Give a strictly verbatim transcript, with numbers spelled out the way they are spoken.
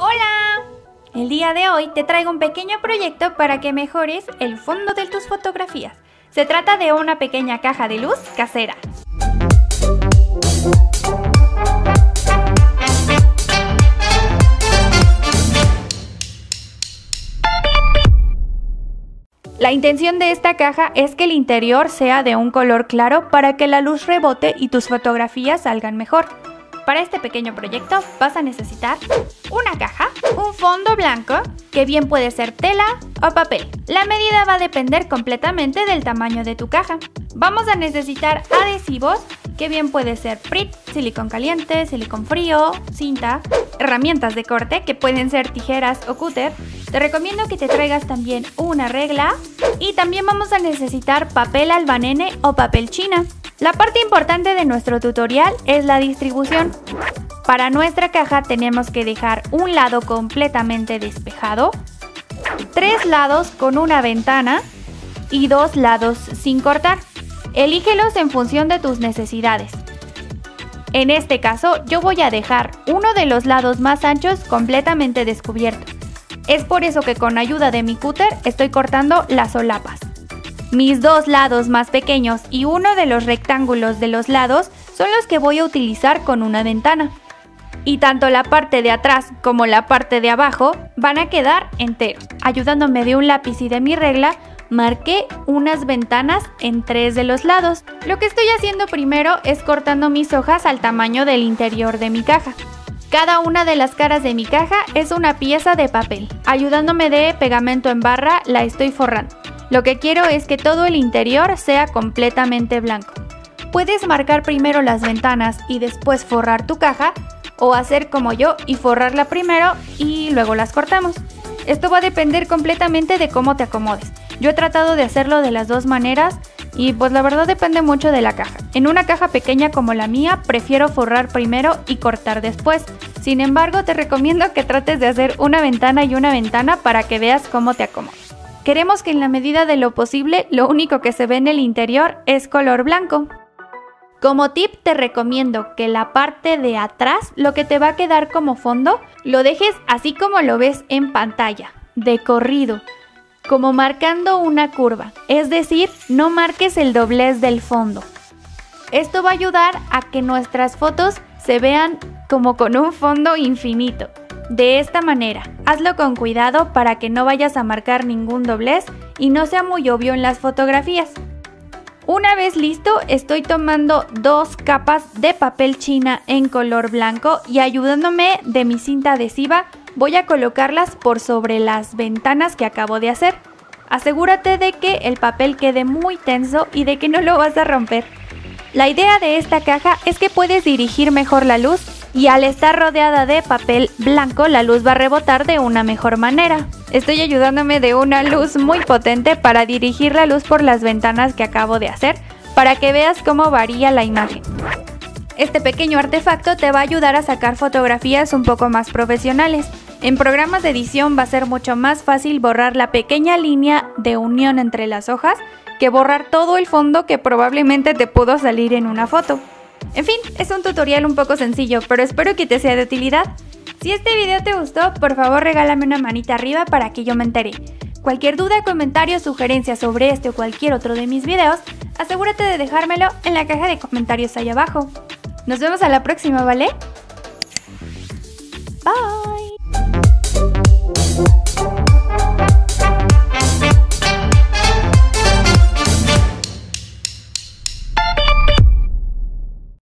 ¡Hola! El día de hoy te traigo un pequeño proyecto para que mejores el fondo de tus fotografías. Se trata de una pequeña caja de luz casera. La intención de esta caja es que el interior sea de un color claro para que la luz rebote y tus fotografías salgan mejor. Para este pequeño proyecto vas a necesitar una caja, un fondo blanco, que bien puede ser tela o papel. La medida va a depender completamente del tamaño de tu caja. Vamos a necesitar adhesivos, que bien puede ser P R I T, silicón caliente, silicón frío, cinta, herramientas de corte, que pueden ser tijeras o cúter. Te recomiendo que te traigas también una regla y también vamos a necesitar papel albanene o papel china. La parte importante de nuestro tutorial es la distribución. Para nuestra caja tenemos que dejar un lado completamente despejado, tres lados con una ventana y dos lados sin cortar. Elígelos en función de tus necesidades. En este caso, yo voy a dejar uno de los lados más anchos completamente descubierto. Es por eso que con ayuda de mi cúter estoy cortando las solapas. Mis dos lados más pequeños y uno de los rectángulos de los lados son los que voy a utilizar con una ventana. Y tanto la parte de atrás como la parte de abajo van a quedar enteros. Ayudándome de un lápiz y de mi regla, marqué unas ventanas en tres de los lados. Lo que estoy haciendo primero es cortando mis hojas al tamaño del interior de mi caja. Cada una de las caras de mi caja es una pieza de papel. Ayudándome de pegamento en barra la estoy forrando. Lo que quiero es que todo el interior sea completamente blanco. Puedes marcar primero las ventanas y después forrar tu caja, o hacer como yo y forrarla primero y luego las cortamos. Esto va a depender completamente de cómo te acomodes. Yo he tratado de hacerlo de las dos maneras y pues la verdad depende mucho de la caja. En una caja pequeña como la mía prefiero forrar primero y cortar después. Sin embargo, te recomiendo que trates de hacer una ventana y una ventana para que veas cómo te acomodes. Queremos que en la medida de lo posible, lo único que se ve en el interior es color blanco. Como tip te recomiendo que la parte de atrás, lo que te va a quedar como fondo, lo dejes así como lo ves en pantalla, de corrido, como marcando una curva. Es decir, no marques el doblez del fondo. Esto va a ayudar a que nuestras fotos se vean como con un fondo infinito. De esta manera, hazlo con cuidado para que no vayas a marcar ningún doblez y no sea muy obvio en las fotografías. Una vez listo, estoy tomando dos capas de papel china en color blanco y ayudándome de mi cinta adhesiva, voy a colocarlas por sobre las ventanas que acabo de hacer. Asegúrate de que el papel quede muy tenso y de que no lo vas a romper. La idea de esta caja es que puedes dirigir mejor la luz, y al estar rodeada de papel blanco, la luz va a rebotar de una mejor manera. Estoy ayudándome de una luz muy potente para dirigir la luz por las ventanas que acabo de hacer, para que veas cómo varía la imagen. Este pequeño artefacto te va a ayudar a sacar fotografías un poco más profesionales. En programas de edición va a ser mucho más fácil borrar la pequeña línea de unión entre las hojas que borrar todo el fondo que probablemente te pudo salir en una foto. En fin, es un tutorial un poco sencillo, pero espero que te sea de utilidad. Si este video te gustó, por favor regálame una manita arriba para que yo me entere. Cualquier duda, comentario, sugerencia sobre este o cualquier otro de mis videos, asegúrate de dejármelo en la caja de comentarios ahí abajo. Nos vemos a la próxima, ¿vale? Bye.